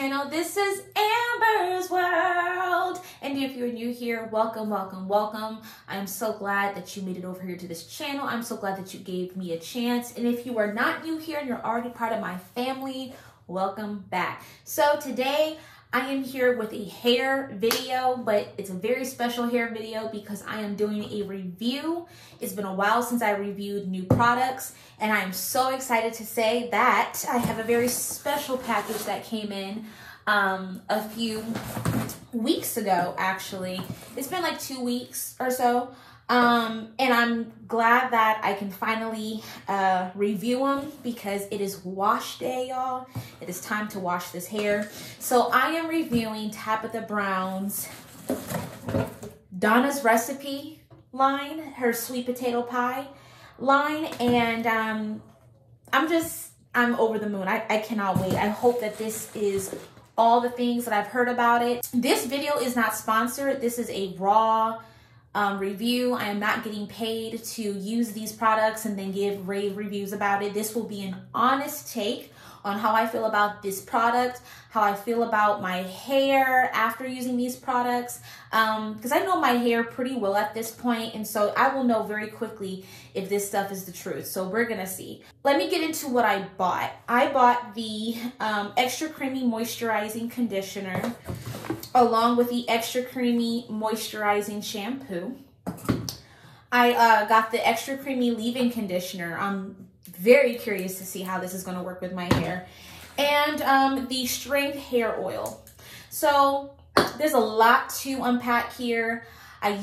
channel. This is Amber's World. And if you're new here, welcome, welcome, welcome. I'm so glad that you made it over here to this channel. I'm so glad that you gave me a chance. And if you are not new here and you're already part of my family, welcome back. So today, I am here with a hair video, but it's a very special hair video because I am doing a review. It's been a while since I reviewed new products, and I am so excited to say that I have a very special package that came in a few weeks ago, actually. It's been like 2 weeks or so, and I'm glad that I can finally review them because it is wash day, y'all. It is time to wash this hair. So I am reviewing Tabitha Brown's Donna's Recipe line, her sweet potato pie line, and I'm over the moon. I cannot wait. I hope that this is all the things that I've heard about it. This video is not sponsored. This is a raw review. I am not getting paid to use these products and then give rave reviews about it. This will be an honest take on how I feel about this product, how I feel about my hair after using these products, because I know my hair pretty well at this point, and so I will know very quickly if this stuff is the truth. So we're gonna see. Let me get into what I bought. I bought the extra creamy moisturizing conditioner along with the extra creamy moisturizing shampoo. I got the extra creamy leave-in conditioner. I'm very curious to see how this is gonna work with my hair. And the strength hair oil. So there's a lot to unpack here. I'm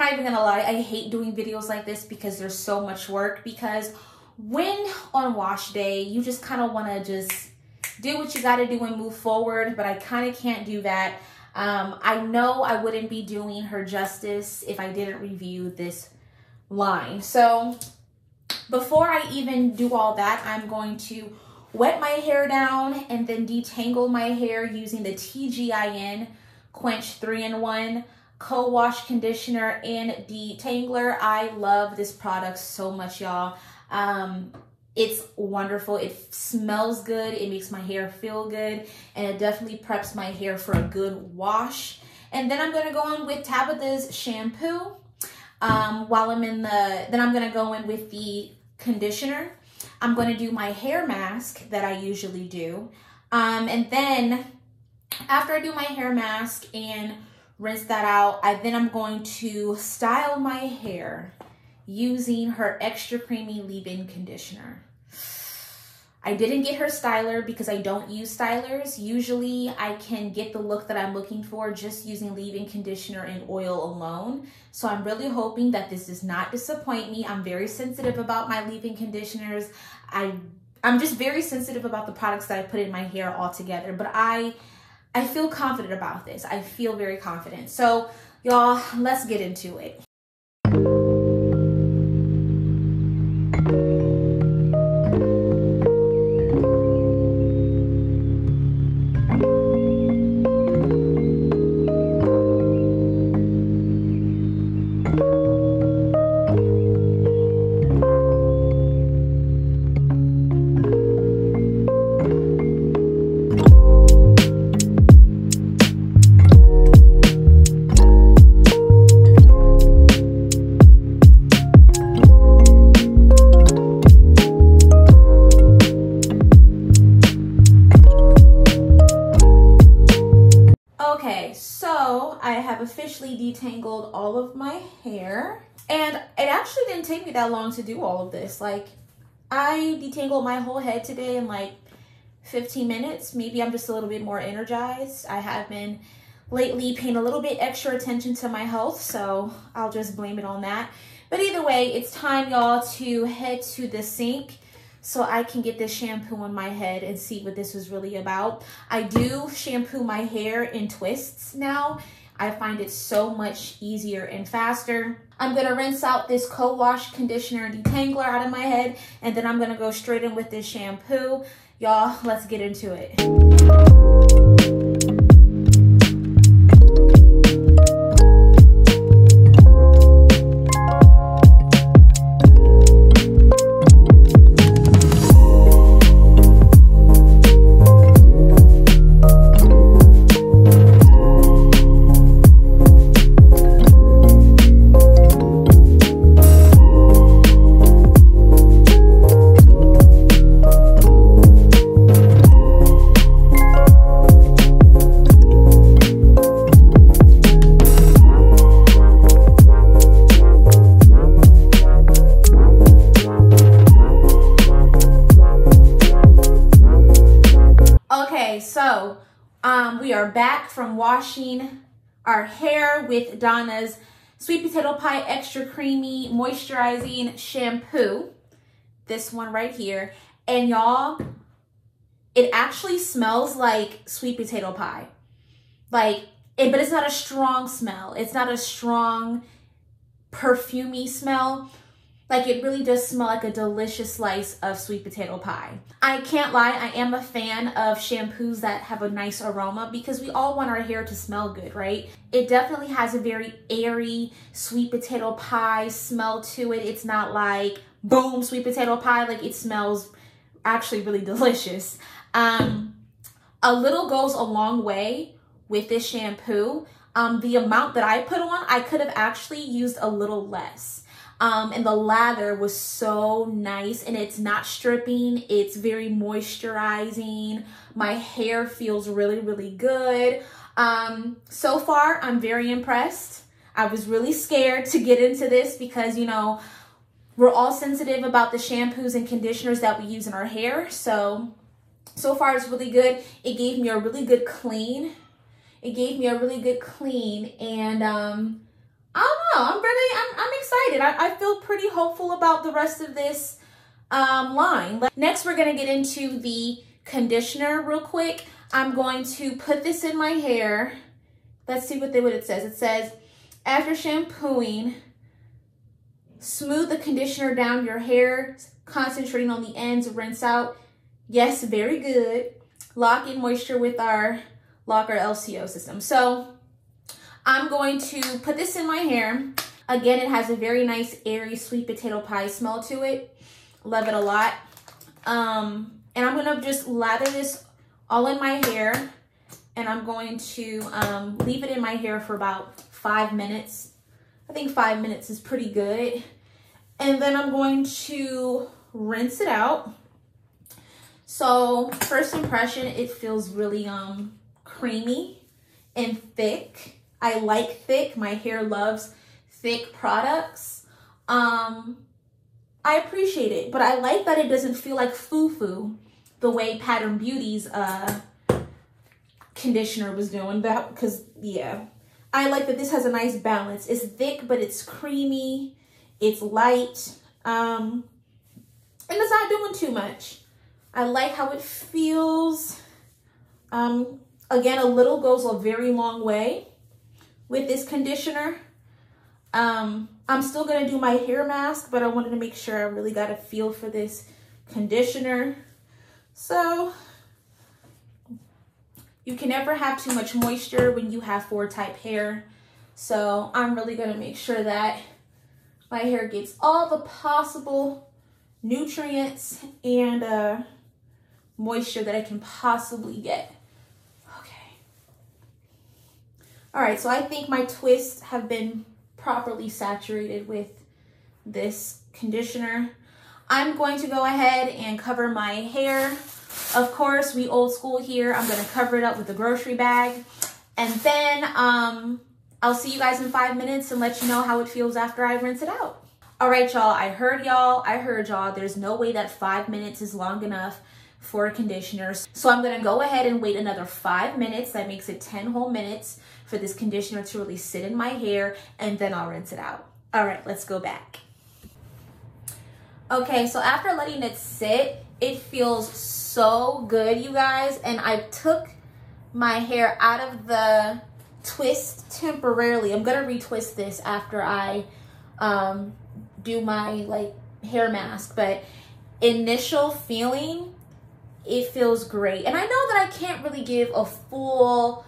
not even gonna lie, I hate doing videos like this because there's so much work, because when on wash day, you just kinda wanna just do what you gotta do and move forward, but I kinda can't do that. I know I wouldn't be doing her justice if I didn't review this line. So before I even do all that, I'm going to wet my hair down and then detangle my hair using the TGIN Quench 3-in-1 Co-Wash Conditioner and Detangler. I love this product so much, y'all. It's wonderful. It smells good. It makes my hair feel good. And it definitely preps my hair for a good wash. And then I'm going to go on with Tabitha's shampoo. Then I'm going to go in with the conditioner. I'm going to do my hair mask that I usually do. And then after I do my hair mask and rinse that out, I'm going to style my hair using her extra creamy leave-in conditioner. I didn't get her styler because I don't use stylers. Usually I can get the look that I'm looking for just using leave-in conditioner and oil alone. So I'm really hoping that this does not disappoint me. I'm very sensitive about my leave-in conditioners. I'm just very sensitive about the products that I put in my hair altogether, but I feel confident about this. I feel very confident. So y'all, let's get into it. Officially detangled all of my hair, and it actually didn't take me that long to do all of this. Like, I detangled my whole head today in like 15 minutes. Maybe I'm just a little bit more energized. I have been lately paying a little bit extra attention to my health, so I'll just blame it on that. But either way, it's time, y'all, to head to the sink so I can get this shampoo on my head and see what this was really about. I do shampoo my hair in twists now. I find it so much easier and faster. I'm gonna rinse out this co-wash conditioner and detangler out of my head, and then I'm gonna go straight in with this shampoo. Y'all, let's get into it. back from washing our hair with Donna's Sweet Potato Pie Extra Creamy Moisturizing Shampoo. This one right here. And y'all, it actually smells like sweet potato pie. Like, but it's not a strong smell. It's not a strong perfumey smell. Like, it really does smell like a delicious slice of sweet potato pie. I can't lie, I am a fan of shampoos that have a nice aroma because we all want our hair to smell good, right? It definitely has a very airy sweet potato pie smell to it. It's not like, boom, sweet potato pie. Like, it smells actually really delicious. A little goes a long way with this shampoo. The amount that I put on, I could have actually used a little less. And the lather was so nice, and it's not stripping. It's very moisturizing. My hair feels really, really good. So far, I'm very impressed. I was really scared to get into this because, you know, we're all sensitive about the shampoos and conditioners that we use in our hair. So far it's really good. It gave me a really good clean. And I don't know, I'm excited. I feel pretty hopeful about the rest of this line. Next, we're gonna get into the conditioner real quick. I'm going to put this in my hair. Let's see what it says. It says, after shampooing, smooth the conditioner down your hair, concentrating on the ends, rinse out. Yes, very good. Lock in moisture with our Locker LCO system. So I'm going to put this in my hair. Again, it has a very nice, airy, sweet potato pie smell to it. Love it a lot. And I'm gonna just lather this all in my hair, and I'm going to leave it in my hair for about 5 minutes. I think 5 minutes is pretty good. And then I'm going to rinse it out. So first impression, it feels really creamy and thick. I like thick. My hair loves thick products. I appreciate it, but I like that it doesn't feel like foo-foo the way Pattern Beauty's conditioner was doing that, because yeah. I like that this has a nice balance. It's thick, but it's creamy. It's light. And it's not doing too much. I like how it feels. Again, a little goes a very long way with this conditioner. I'm still gonna do my hair mask, but I wanted to make sure I really got a feel for this conditioner. So, you can never have too much moisture when you have 4-type hair. So I'm really gonna make sure that my hair gets all the possible nutrients and moisture that I can possibly get. Okay. All right, so I think my twists have been properly saturated with this conditioner. I'm going to go ahead and cover my hair. Of course, we old school here. I'm gonna cover it up with a grocery bag. And then I'll see you guys in 5 minutes and let you know how it feels after I rinse it out. All right, y'all, I heard y'all. There's no way that 5 minutes is long enough for conditioners. So I'm gonna go ahead and wait another 5 minutes. That makes it 10 whole minutes for this conditioner to really sit in my hair, and then I'll rinse it out. All right, let's go back. Okay, so after letting it sit, it feels so good, you guys. And I took my hair out of the twist temporarily. I'm gonna retwist this after I do my hair mask, but initial feeling, it feels great. And I know that I can't really give a full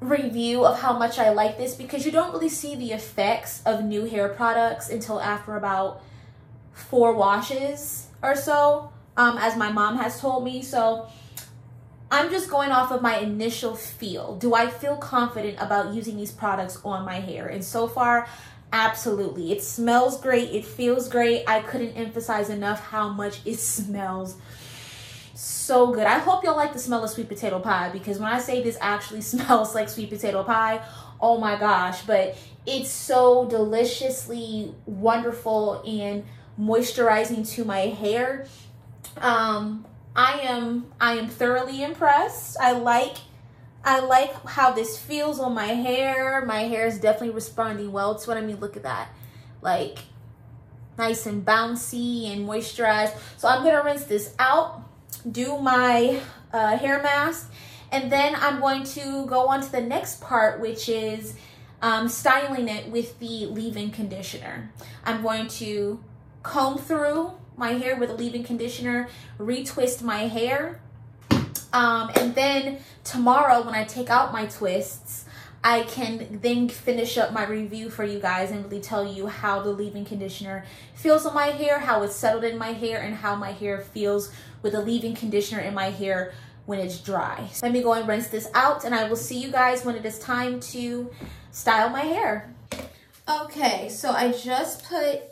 review of how much I like this because you don't really see the effects of new hair products until after about 4 washes or so. As my mom has told me. So I'm just going off of my initial feel. Do I feel confident about using these products on my hair? And so far, absolutely. It smells great. It feels great. I couldn't emphasize enough how much it smells so good. I hope y'all like the smell of sweet potato pie, because when I say this actually smells like sweet potato pie, oh my gosh, but it's so deliciously wonderful and moisturizing to my hair. I am thoroughly impressed. I like I like how this feels on my hair. My hair is definitely responding well to it. I mean, look at that. Like, nice and bouncy and moisturized. So I'm gonna rinse this out, do my hair mask, and then I'm going to go on to the next part, which is styling it with the leave-in conditioner. I'm going to comb through my hair with a leave-in conditioner, retwist my hair, and then tomorrow when I take out my twists, I can then finish up my review for you guys and really tell you how the leave-in conditioner feels on my hair, how it's settled in my hair, and how my hair feels with the leave-in conditioner in my hair when it's dry. So let me go and rinse this out, and I will see you guys when it is time to style my hair. Okay, so I just put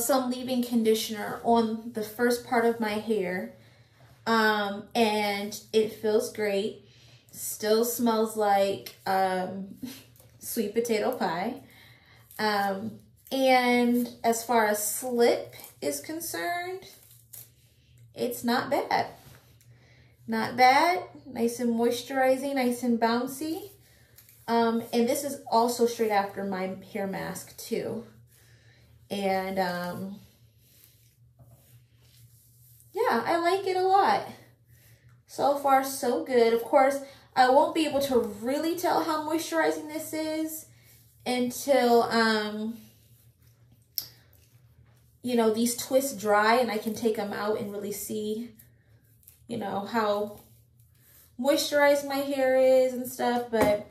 some leave-in conditioner on the first part of my hair, and it feels great. Still smells like sweet potato pie. And as far as slip is concerned, it's not bad. Not bad. Nice and moisturizing, nice and bouncy. And this is also straight after my hair mask too. And yeah, I like it a lot. So far, so good. Of course, I won't be able to really tell how moisturizing this is until, you know, these twists dry and I can take them out and really see, you know, how moisturized my hair is and stuff, but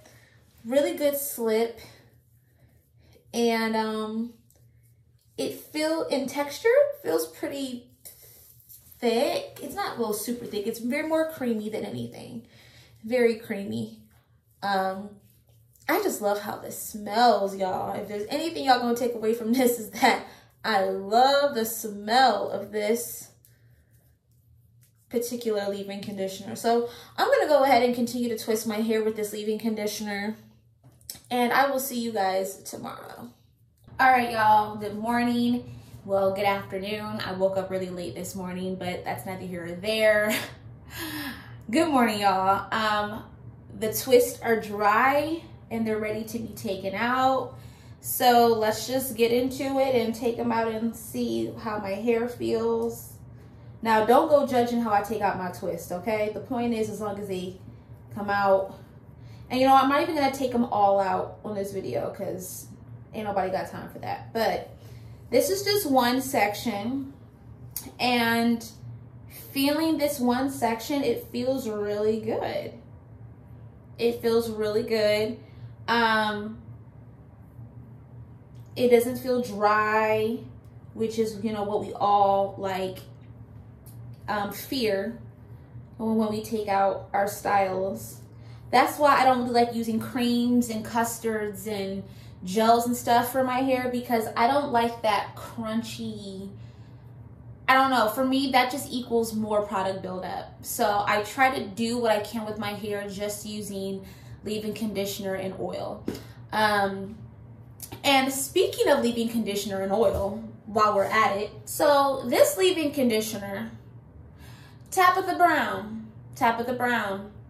really good slip. And it in texture, feels pretty thick. It's not well super thick. It's very more creamy than anything. Very creamy. I just love how this smells, y'all. If there's anything y'all gonna take away from this, is that I love the smell of this particular leave-in conditioner. So I'm gonna go ahead and continue to twist my hair with this leave-in conditioner, and I will see you guys tomorrow. All right, y'all, good morning. Well, good afternoon. I woke up really late this morning, but that's neither here or there. Good morning, y'all. The twists are dry and they're ready to be taken out. So let's just get into it and take them out and see how my hair feels. Now, don't go judging how I take out my twist, okay? The point is, as long as they come out. And you know, I'm not even gonna take them all out on this video because ain't nobody got time for that. But this is just one section, and feeling this one section, it feels really good. It feels really good. It doesn't feel dry, which is, you know, what we all like fear when we take out our styles. That's why I don't really like using creams and custards and gels and stuff for my hair, because I don't like that crunchy, I don't know, for me that just equals more product buildup. So I try to do what I can with my hair just using leave-in conditioner and oil. And speaking of leave-in conditioner and oil, while we're at it, so this leave-in conditioner, Tabitha Brown,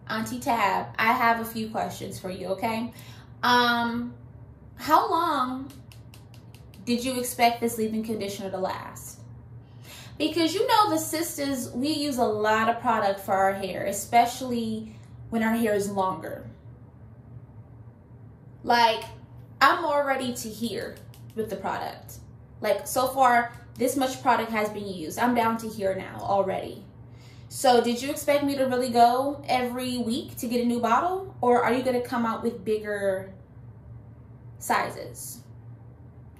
Auntie Tab, I have a few questions for you, okay? How long did you expect this leave-in conditioner to last? Because you know, the sisters, we use a lot of product for our hair, especially when our hair is longer. Like, I'm already to here with the product. Like, so far, this much product has been used. I'm down to here now already. So did you expect me to really go every week to get a new bottle? Or are you gonna come out with bigger sizes?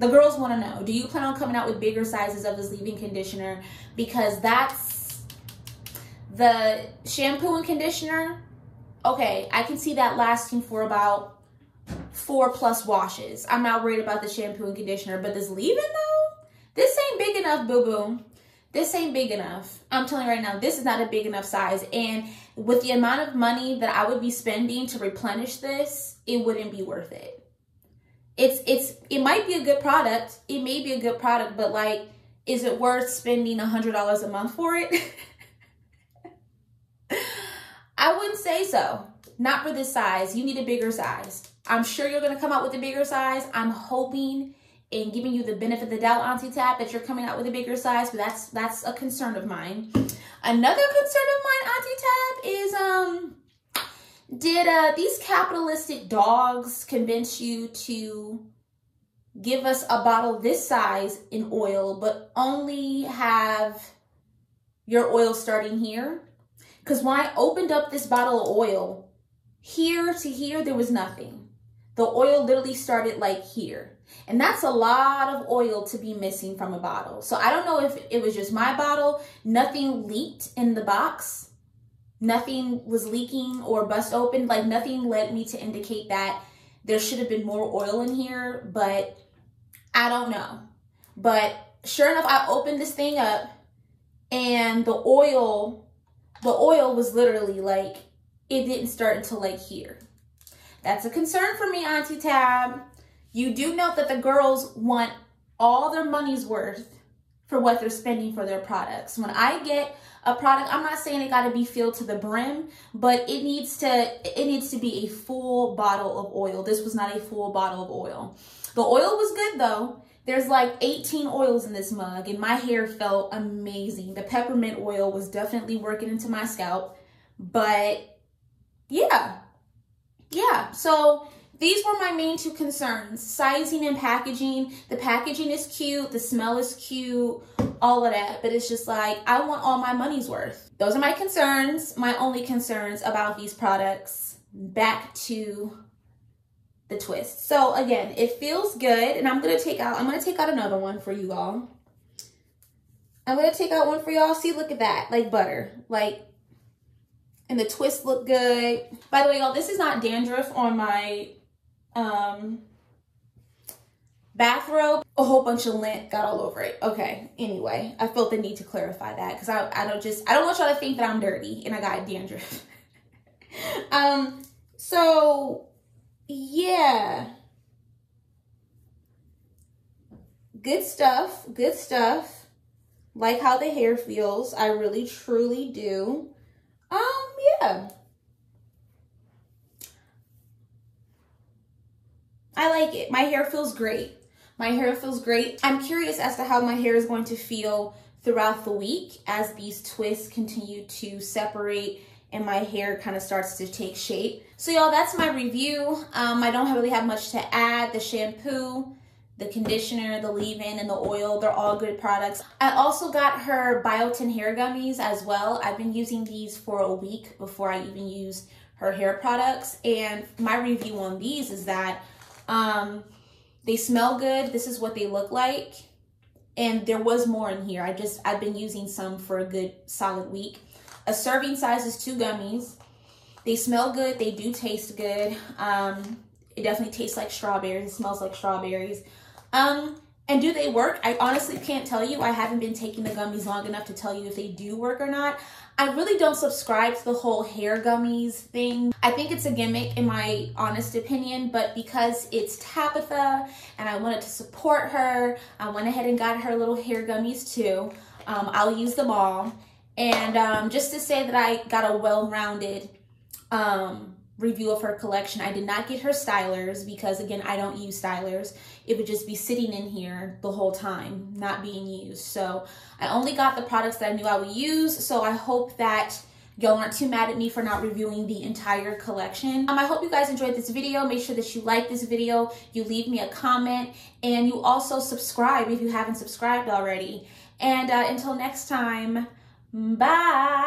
The girls want to know, do you plan on coming out with bigger sizes of this leave-in conditioner? Because that's the shampoo and conditioner, okay, I can see that lasting for about 4+ washes. I'm not worried about the shampoo and conditioner, but this leave-in though, this ain't big enough, boo-boo. This ain't big enough. I'm telling you right now, this is not a big enough size, and with the amount of money that I would be spending to replenish this, it wouldn't be worth it. It might be a good product. It may be a good product, but like, is it worth spending $100 a month for it? I wouldn't say so. not for this size. You need a bigger size. I'm sure you're gonna come out with a bigger size. I'm hoping and giving you the benefit of the doubt, Auntie Tab, that you're coming out with a bigger size, but that's a concern of mine. Another concern of mine, Auntie Tab, is did these capitalistic dogs convince you to give us a bottle this size in oil, but only have your oil starting here? Because when I opened up this bottle of oil, here to here, there was nothing. The oil literally started like here. And that's a lot of oil to be missing from a bottle. So I don't know if it was just my bottle. Nothing leaked in the box. Nothing was leaking or bust open. Like nothing led me to indicate that there should have been more oil in here, but I don't know. But sure enough, I opened this thing up and the oil was literally like, it didn't start until like here. That's a concern for me, Auntie Tab. You do note that the girls want all their money's worth for what they're spending for their products. When I get a product, I'm not saying it gotta be filled to the brim, but it needs to be a full bottle of oil. This was not a full bottle of oil. The oil was good though. There's like 18 oils in this mug and my hair felt amazing. The peppermint oil was definitely working into my scalp, but yeah. So these were my main two concerns, sizing and packaging. The packaging is cute, the smell is cute, all of that, but it's just like, I want all my money's worth. Those are my concerns, my only concerns about these products. Back to the twist. So again, it feels good, and I'm gonna take out another one for you all. I'm gonna take out one for y'all. See, look at that, like butter, like, and the twists look good. By the way, y'all, this is not dandruff on my bathrobe. A whole bunch of lint got all over it. Okay, anyway, I felt the need to clarify that because I don't want y'all to think that I'm dirty and I got dandruff. So yeah, good stuff. Like how the hair feels, I really truly do. Yeah, I like it. My hair feels great. My hair feels great. I'm curious as to how my hair is going to feel throughout the week as these twists continue to separate and my hair kind of starts to take shape. So y'all, that's my review. I don't really have much to add. The shampoo, the conditioner, the leave-in, and the oil, they're all good products. I also got her biotin hair gummies as well. I've been using these for a week before I even used her hair products. And my review on these is that they smell good. This is what they look like. And there was more in here. I've been using some for a good solid week. A serving size is 2 gummies. They smell good. They do taste good. It definitely tastes like strawberries. It smells like strawberries. And do they work? I honestly can't tell you. I haven't been taking the gummies long enough to tell you if they do work or not. I really don't subscribe to the whole hair gummies thing. I think it's a gimmick in my honest opinion, but because it's Tabitha and I wanted to support her, I went ahead and got her little hair gummies too. I'll use them all. And just to say that I got a well-rounded review of her collection. I did not get her stylers because, again, I don't use stylers. It would just be sitting in here the whole time, not being used. So I only got the products that I knew I would use. So I hope that y'all aren't too mad at me for not reviewing the entire collection. I hope you guys enjoyed this video. Make sure that you like this video, you leave me a comment, and you also subscribe if you haven't subscribed already. And until next time, bye.